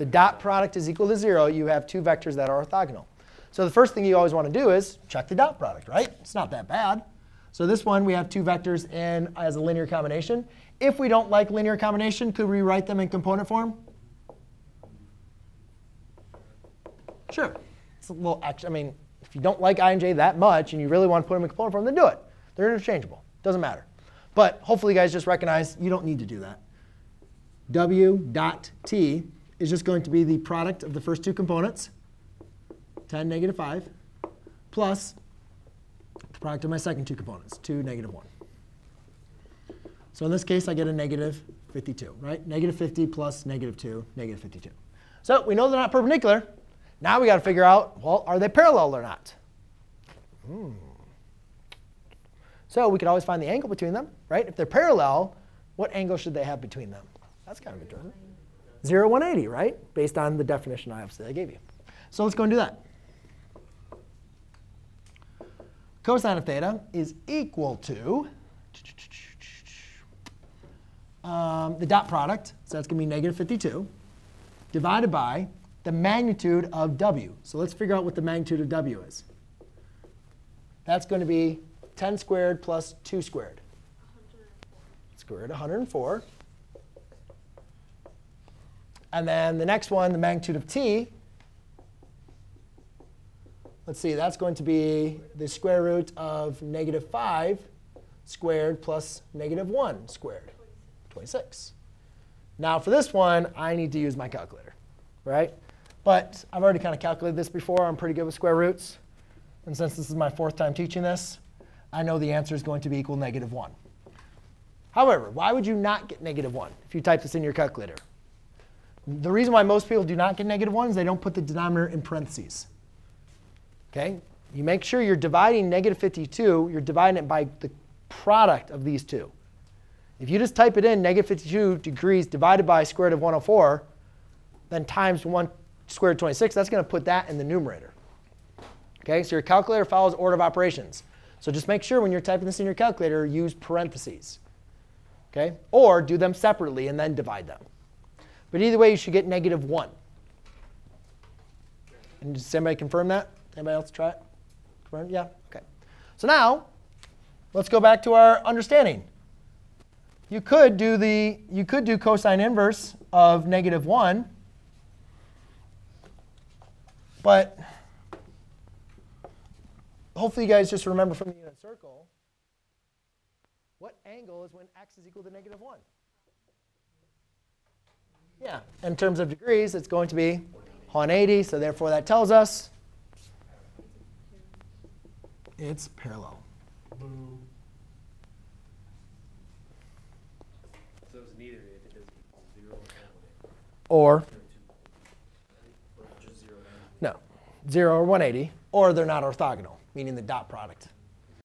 the dot product is equal to 0, you have two vectors that are orthogonal. So the first thing you always want to do is check the dot product, right? It's not that bad. So this one, we have two vectors in as a linear combination. If we don't like linear combination, could we write them in component form? Sure. It's a little extra. I mean, if you don't like I and j that much and you really want to put them in component form, then do it. They're interchangeable. Doesn't matter. But hopefully, you guys just recognize you don't need to do that. W dot t is just going to be the product of the first two components, 10, negative 5, plus the product of my second two components, 2, negative 1. So in this case, I get a negative 52, right? Negative 50 plus negative 2, negative 52. So we know they're not perpendicular. Now we got to figure out, well, are they parallel or not? So we could always find the angle between them, right? If they're parallel, what angle should they have between them? That's kind of interesting. 0, 180, right? Based on the definition obviously I gave you. So let's go and do that. Cosine of theta is equal to the dot product, so that's going to be negative 52, divided by the magnitude of w. So let's figure out what the magnitude of w is. That's going to be 10 squared plus 2 squared. Square root of 104. And then the next one, the magnitude of t, let's see, that's going to be the square root of negative 5 squared plus negative 1 squared, 26. Now for this one, I need to use my calculator, right? But I've already kind of calculated this before. I'm pretty good with square roots. And since this is my fourth time teaching this, I know the answer is going to be equal negative 1. However, why would you not get negative 1 if you type this in your calculator? The reason why most people do not get negative 1 is they don't put the denominator in parentheses. Okay? You make sure you're dividing negative 52. You're dividing it by the product of these two. If you just type it in, negative 52 degrees divided by square root of 104, then times 1 squared 26, that's going to put that in the numerator. Okay? So your calculator follows order of operations. So just make sure when you're typing this in your calculator, use parentheses. Okay? Or do them separately and then divide them. But either way, you should get negative 1. And does somebody confirm that? Anybody else try it? Confirm? Yeah? OK. So now, let's go back to our understanding. You could do cosine inverse of negative 1. But hopefully, you guys just remember from the unit circle, what angle is when x is equal to negative 1? Yeah, in terms of degrees, it's going to be 180. So therefore, that tells us it's parallel. Boom. So it's neither if it doesn't equal 0 or 180. No, 0 or 180. Or they're not orthogonal, meaning the dot product